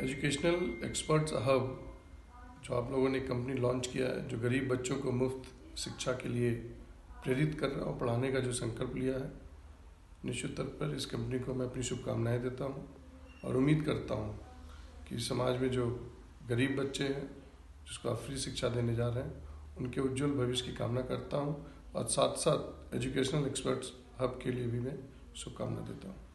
Educational experts hub जो आप लोगों ने कंपनी लॉन्च किया है, जो गरीब बच्चों को मुफ्त शिक्षा के लिए प्रेरित कर रहा और पढ़ाने का जो संकल्प लिया है, निश्चित तौर पर इस कंपनी को मैं अपनी शुभकामनाएं देता हूँ और उम्मीद करता हूँ कि समाज में जो गरीब बच्चे हैं जिसको आप फ्री शिक्षा देने जा रहे हैं, उनके उज्जवल भविष्य की कामना करता हूँ और साथ साथ एजुकेशनल एक्सपर्ट्स हब के लिए भी मैं शुभकामना देता हूँ।